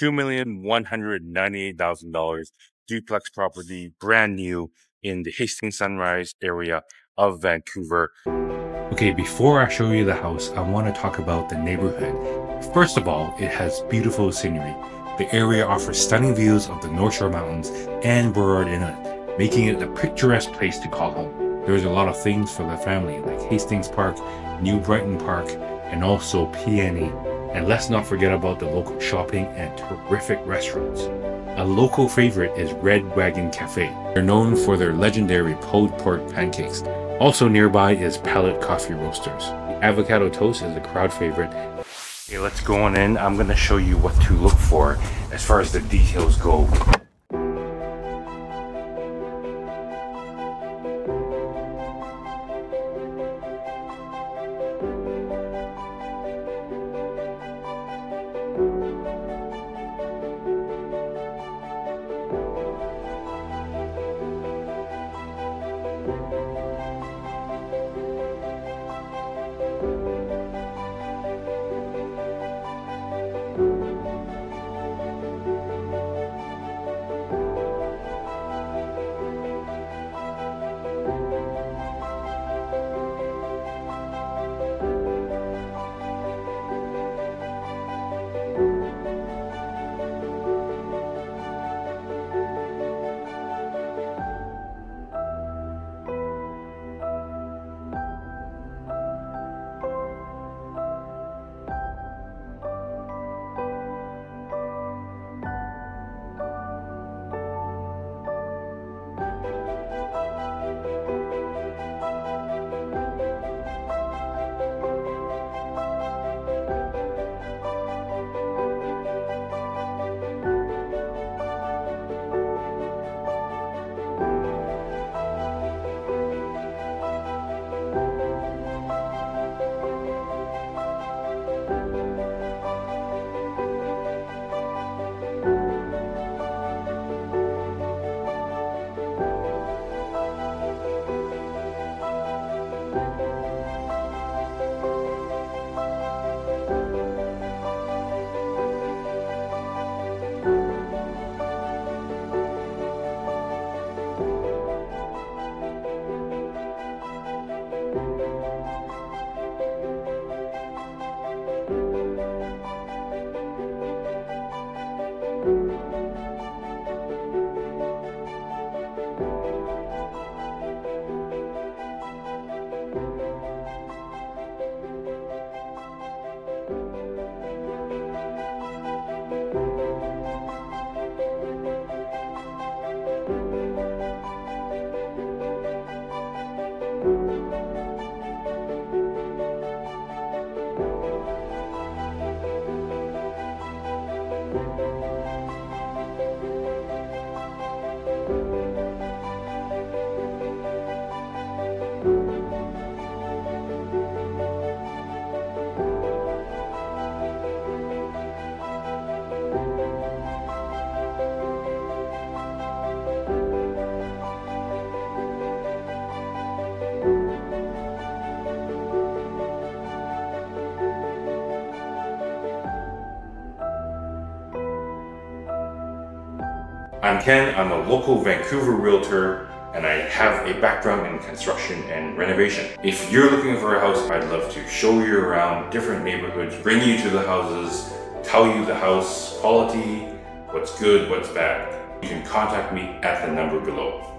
$2,198,000 duplex property, brand new in the Hastings Sunrise area of Vancouver. Okay, before I show you the house, I want to talk about the neighborhood. First of all, it has beautiful scenery. The area offers stunning views of the North Shore Mountains and Burrard Inlet, making it a picturesque place to call home. There's a lot of things for the family, like Hastings Park, New Brighton Park, and also PNE. And let's not forget about the local shopping and terrific restaurants. A local favorite is Red Wagon Cafe. They're known for their legendary pulled pork pancakes. Also nearby is Pallet Coffee Roasters. The avocado toast is a crowd favorite. Okay, let's go on in. I'm gonna show you what to look for as far as the details go. I'm Ken, I'm a local Vancouver realtor, and I have a background in construction and renovation. If you're looking for a house, I'd love to show you around different neighborhoods, bring you to the houses, tell you the house quality, what's good, what's bad. You can contact me at the number below.